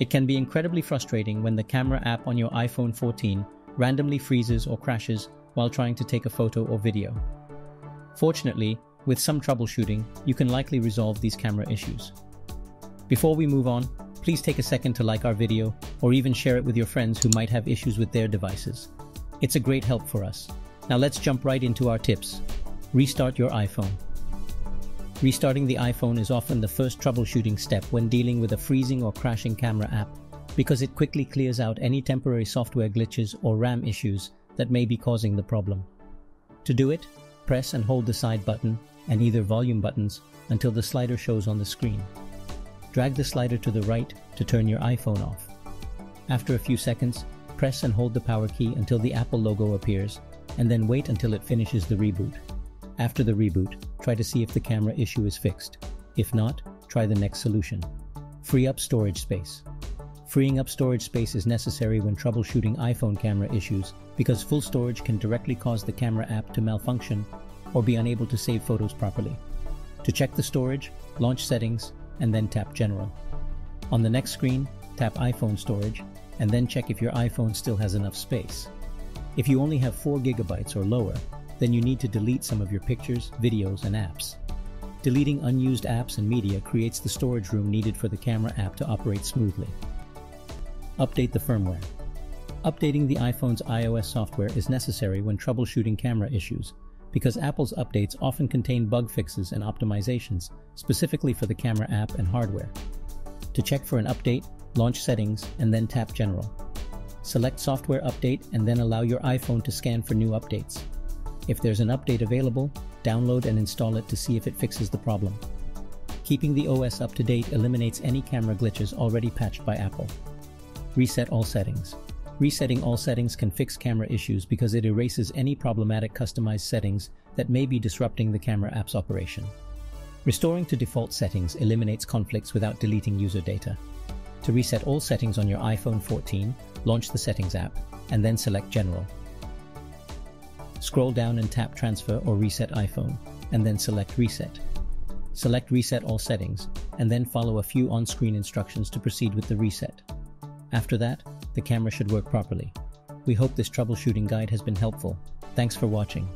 It can be incredibly frustrating when the camera app on your iPhone 14 randomly freezes or crashes while trying to take a photo or video. Fortunately, with some troubleshooting, you can likely resolve these camera issues. Before we move on, please take a second to like our video or even share it with your friends who might have issues with their devices. It's a great help for us. Now let's jump right into our tips. Restart your iPhone. Restarting the iPhone is often the first troubleshooting step when dealing with a freezing or crashing camera app because it quickly clears out any temporary software glitches or RAM issues that may be causing the problem. To do it, press and hold the side button and either volume buttons until the slider shows on the screen. Drag the slider to the right to turn your iPhone off. After a few seconds, press and hold the power key until the Apple logo appears, and then wait until it finishes the reboot. After the reboot, try to see if the camera issue is fixed. If not, try the next solution. Free up storage space. Freeing up storage space is necessary when troubleshooting iPhone camera issues because full storage can directly cause the camera app to malfunction or be unable to save photos properly. To check the storage, launch Settings, and then tap General. On the next screen, tap iPhone Storage, and then check if your iPhone still has enough space. If you only have 4 GB or lower, then you need to delete some of your pictures, videos, and apps. Deleting unused apps and media creates the storage room needed for the camera app to operate smoothly. Update the firmware. Updating the iPhone's iOS software is necessary when troubleshooting camera issues, because Apple's updates often contain bug fixes and optimizations, specifically for the camera app and hardware. To check for an update, launch Settings and then tap General. Select Software Update and then allow your iPhone to scan for new updates. If there's an update available, download and install it to see if it fixes the problem. Keeping the OS up to date eliminates any camera glitches already patched by Apple. Reset all settings. Resetting all settings can fix camera issues because it erases any problematic customized settings that may be disrupting the camera app's operation. Restoring to default settings eliminates conflicts without deleting user data. To reset all settings on your iPhone 14, launch the Settings app, and then select General. Scroll down and tap Transfer or Reset iPhone, and then select Reset. Select Reset all settings, and then follow a few on-screen instructions to proceed with the reset. After that, the camera should work properly. We hope this troubleshooting guide has been helpful. Thanks for watching.